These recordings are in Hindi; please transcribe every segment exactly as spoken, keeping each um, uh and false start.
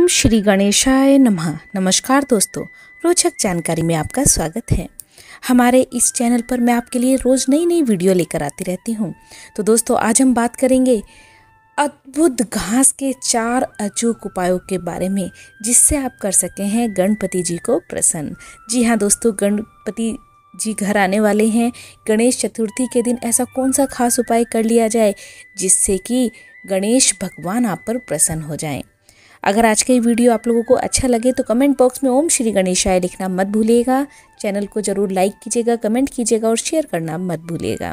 ओम श्री गणेशाय नमः। नमस्कार दोस्तों, रोचक जानकारी में आपका स्वागत है। हमारे इस चैनल पर मैं आपके लिए रोज़ नई नई वीडियो लेकर आती रहती हूँ। तो दोस्तों, आज हम बात करेंगे अद्भुत घास के चार अचूक उपायों के बारे में, जिससे आप कर सके हैं गणपति जी को प्रसन्न। जी हाँ दोस्तों, गणपति जी घर आने वाले हैं। गणेश चतुर्थी के दिन ऐसा कौन सा खास उपाय कर लिया जाए जिससे कि गणेश भगवान आप पर प्रसन्न हो जाएं। अगर आज का ये वीडियो आप लोगों को अच्छा लगे तो कमेंट बॉक्स में ओम श्री गणेशाय लिखना मत भूलिएगा। चैनल को ज़रूर लाइक कीजिएगा, कमेंट कीजिएगा और शेयर करना मत भूलिएगा।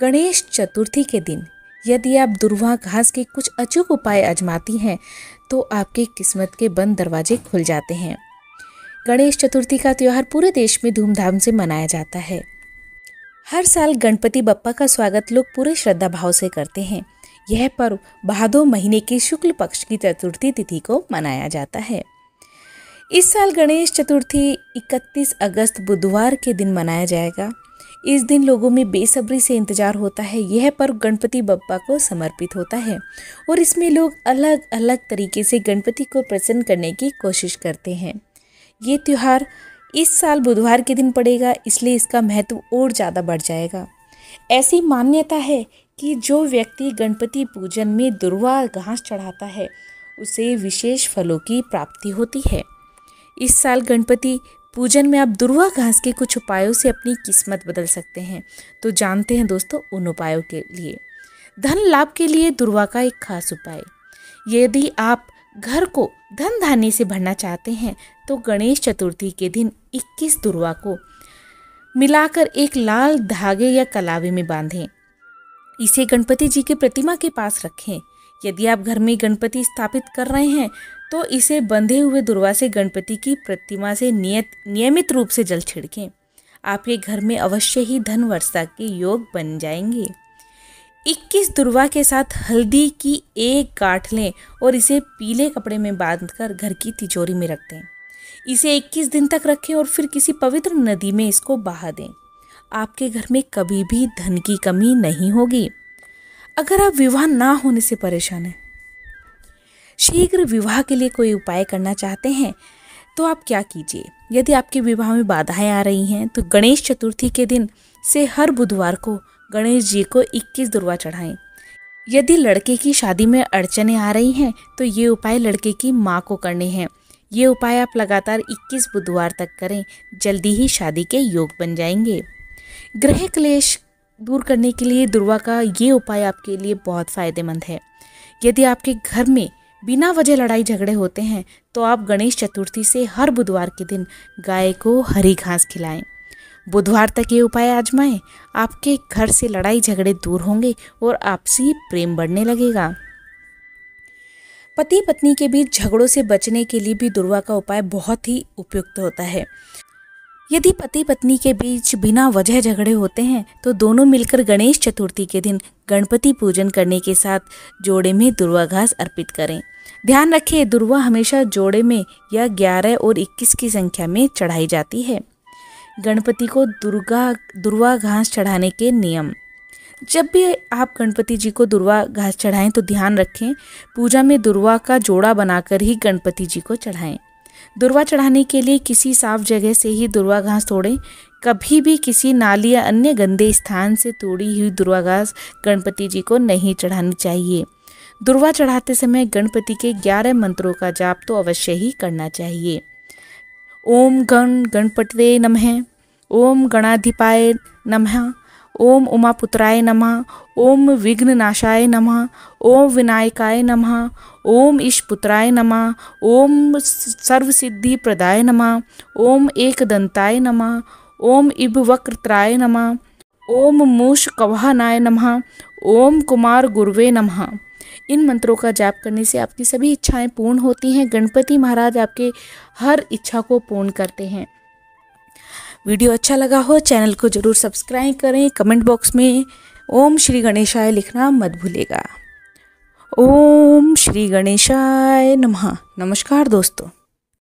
गणेश चतुर्थी के दिन यदि आप दूर्वा घास के कुछ अचूक उपाय आजमाती हैं तो आपके किस्मत के बंद दरवाजे खुल जाते हैं। गणेश चतुर्थी का त्यौहार पूरे देश में धूमधाम से मनाया जाता है। हर साल गणपति बप्पा का स्वागत लोग पूरे श्रद्धा भाव से करते हैं। यह पर्व भादो महीने के शुक्ल पक्ष की चतुर्थी तिथि को मनाया जाता है। इस साल गणेश चतुर्थी इकतीस अगस्त बुधवार के दिन मनाया जाएगा। इस दिन लोगों में बेसब्री से इंतजार होता है। यह पर्व गणपति बप्पा को समर्पित होता है और इसमें लोग अलग अलग तरीके से गणपति को प्रसन्न करने की कोशिश करते हैं। ये त्यौहार इस साल बुधवार के दिन पड़ेगा, इसलिए इसका महत्व और ज़्यादा बढ़ जाएगा। ऐसी मान्यता है कि जो व्यक्ति गणपति पूजन में दूर्वा घास चढ़ाता है उसे विशेष फलों की प्राप्ति होती है। इस साल गणपति पूजन में आप दूर्वा घास के कुछ उपायों से अपनी किस्मत बदल सकते हैं। तो जानते हैं दोस्तों उन उपायों के लिए। धन लाभ के लिए दूर्वा का एक खास उपाय। यदि आप घर को धन धान्य से भरना चाहते हैं तो गणेश चतुर्थी के दिन इक्कीस दूर्वा को मिलाकर एक लाल धागे या कलावे में बांधें। इसे गणपति जी की प्रतिमा के पास रखें। यदि आप घर में गणपति स्थापित कर रहे हैं तो इसे बंधे हुए दूर्वा से गणपति की प्रतिमा से नियत नियमित रूप से जल छिड़कें। आपके घर में अवश्य ही धन वर्षा के योग बन जाएंगे। इक्कीस दूर्वा के साथ हल्दी की एक गांठ लें और इसे पीले कपड़े में बांधकर घर की तिजोरी में रख दें। इसे इक्कीस दिन तक रखें और फिर किसी पवित्र नदी में इसको बहा दें। आपके घर में कभी भी धन की कमी नहीं होगी। अगर आप विवाह ना होने से परेशान हैं, शीघ्र विवाह के लिए कोई उपाय करना चाहते हैं तो आप क्या कीजिए। यदि आपके विवाह में बाधाएं आ रही हैं तो गणेश चतुर्थी के दिन से हर बुधवार को गणेश जी को इक्कीस दूर्वा चढ़ाएं। यदि लड़के की शादी में अड़चने आ रही हैं तो ये उपाय लड़के की माँ को करने हैं। ये उपाय आप लगातार इक्कीस बुधवार तक करें, जल्दी ही शादी के योग बन जाएंगे। ग्रह क्लेश दूर करने के लिए दूर्वा का ये उपाय आपके लिए बहुत फ़ायदेमंद है। यदि आपके घर में बिना वजह लड़ाई झगड़े होते हैं तो आप गणेश चतुर्थी से हर बुधवार के दिन गाय को हरी घास खिलाएं। बुधवार तक ये उपाय आजमाएं। आपके घर से लड़ाई झगड़े दूर होंगे और आपसी प्रेम बढ़ने लगेगा। पति पत्नी के बीच झगड़ों से बचने के लिए भी दूर्वा का उपाय बहुत ही उपयुक्त होता है। यदि पति पत्नी के बीच बिना वजह झगड़े होते हैं तो दोनों मिलकर गणेश चतुर्थी के दिन गणपति पूजन करने के साथ जोड़े में दूर्वा घास अर्पित करें। ध्यान रखें, दूर्वा हमेशा जोड़े में या ग्यारह और इक्कीस की संख्या में चढ़ाई जाती है। गणपति को दुर्गा दूर्वा घास चढ़ाने के नियम। जब भी आप गणपति जी को दूर्वा घास चढ़ाएं तो ध्यान रखें, पूजा में दूर्वा का जोड़ा बनाकर ही गणपति जी को चढ़ाएं। दूर्वा चढ़ाने के लिए किसी साफ जगह से ही दूर्वा घास तोड़ें। कभी भी किसी नाली या अन्य गंदे स्थान से तोड़ी हुई दूर्वा घास गणपति जी को नहीं चढ़ानी चाहिए। दूर्वा चढ़ाते समय गणपति के ग्यारह मंत्रों का जाप तो अवश्य ही करना चाहिए। ओम गण गणपतये नमः, ओम गणाधिपाय नमः, ओम उमापुत्राय नमः, ओम विघ्ननाशाय नमः, ओम विनायकाय नमः, ओम ईशपुत्राय नमः, ओम सर्वसिद्धि प्रदाय नमः, ओम एकदंताय नमः, ओम इभवक्त्राय नमः, ओम मूषकवाहनाय नमः, ओम कुमार गुरवे नमः। इन मंत्रों का जाप करने से आपकी सभी इच्छाएं पूर्ण होती हैं। गणपति महाराज आपके हर इच्छा को पूर्ण करते हैं। वीडियो अच्छा लगा हो चैनल को ज़रूर सब्सक्राइब करें। कमेंट बॉक्स में ओम श्री गणेशाय लिखना मत भूलिएगा। ओम श्री गणेशाय नमः। नमस्कार दोस्तों।